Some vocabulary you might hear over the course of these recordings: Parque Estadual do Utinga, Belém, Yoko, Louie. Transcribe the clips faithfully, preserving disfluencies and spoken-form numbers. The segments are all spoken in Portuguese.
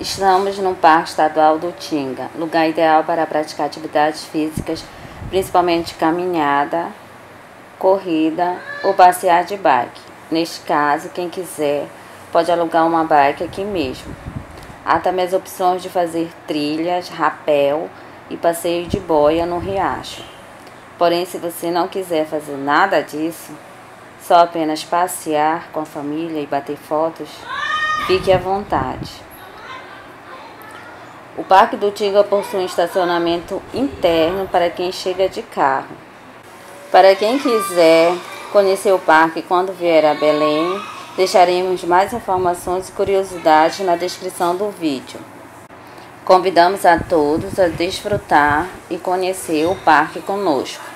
Estamos no Parque Estadual do Utinga, lugar ideal para praticar atividades físicas, principalmente caminhada, corrida ou passear de bike. Neste caso, quem quiser pode alugar uma bike aqui mesmo. Há também as opções de fazer trilhas, rapel e passeio de boia no riacho. Porém, se você não quiser fazer nada disso, só apenas passear com a família e bater fotos, fique à vontade. O Parque do Utinga possui um estacionamento interno para quem chega de carro. Para quem quiser conhecer o parque quando vier a Belém, deixaremos mais informações e curiosidades na descrição do vídeo. Convidamos a todos a desfrutar e conhecer o parque conosco.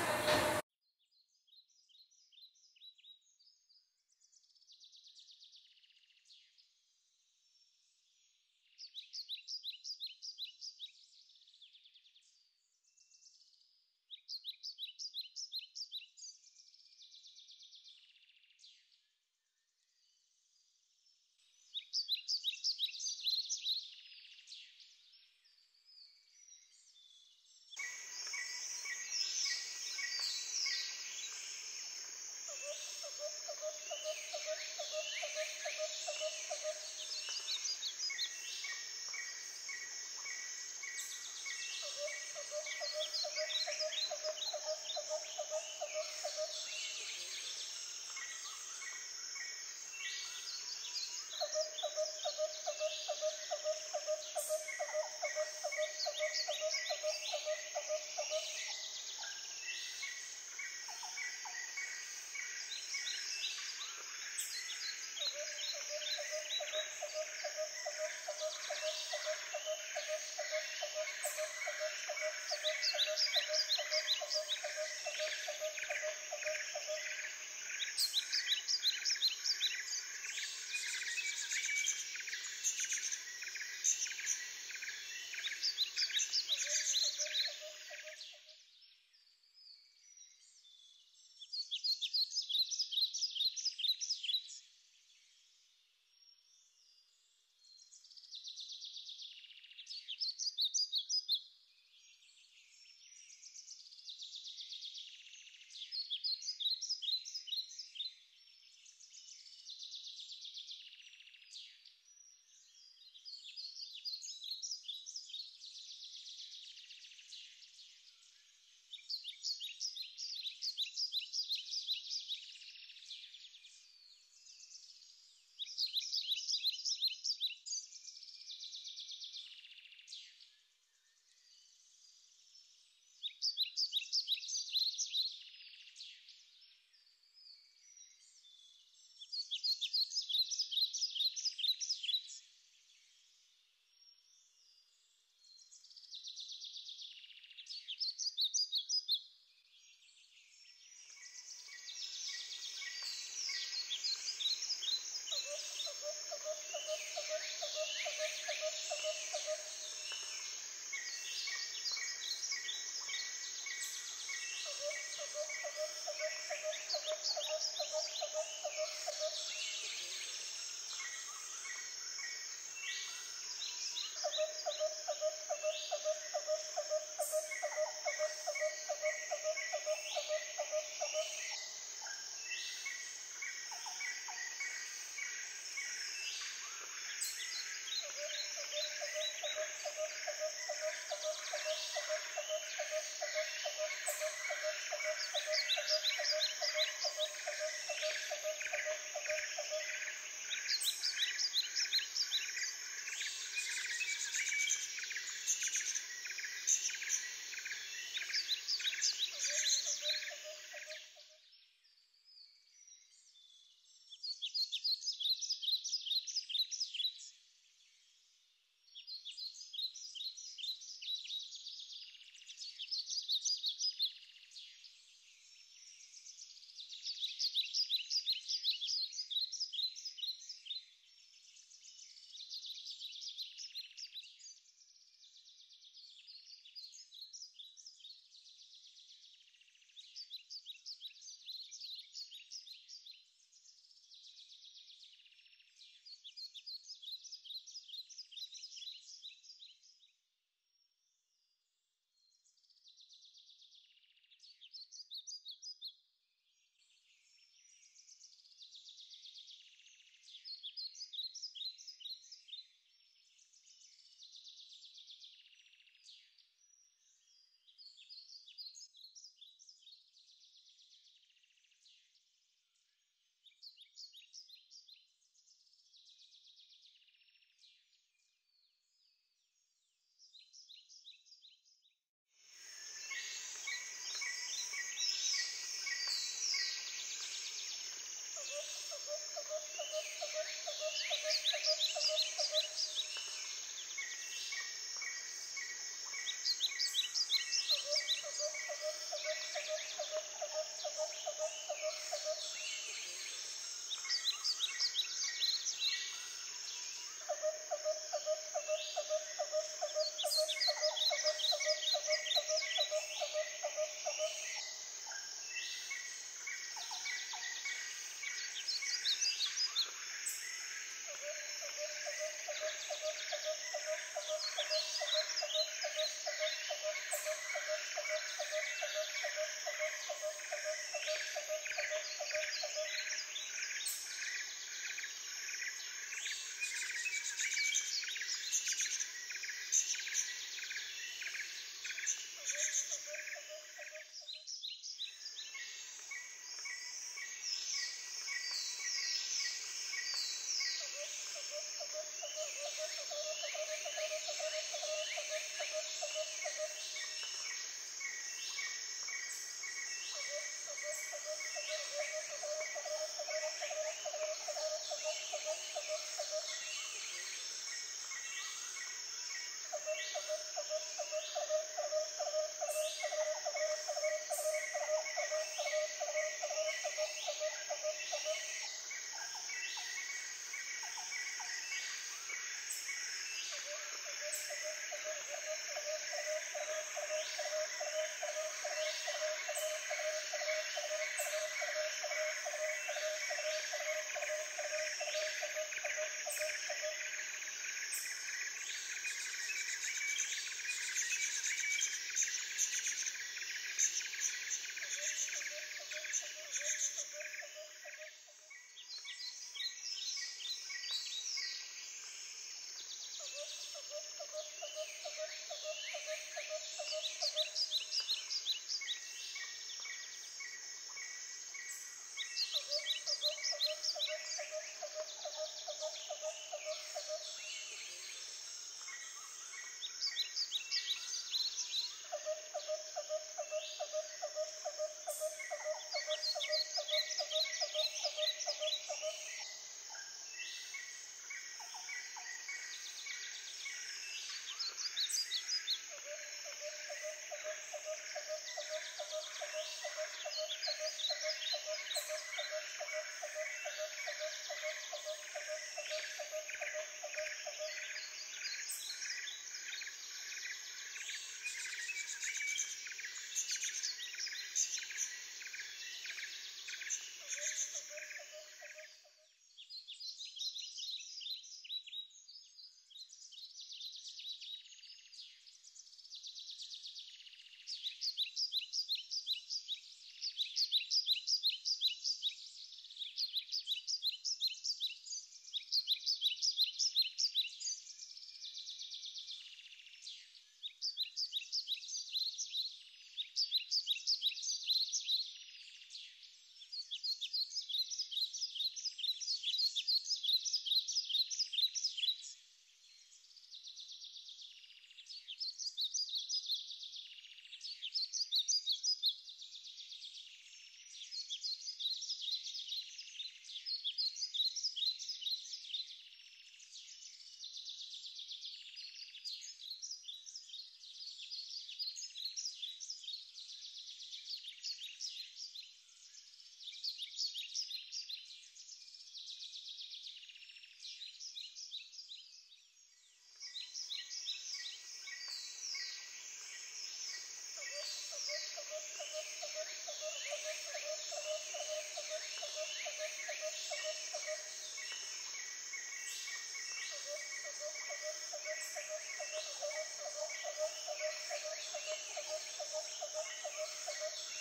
Thank you.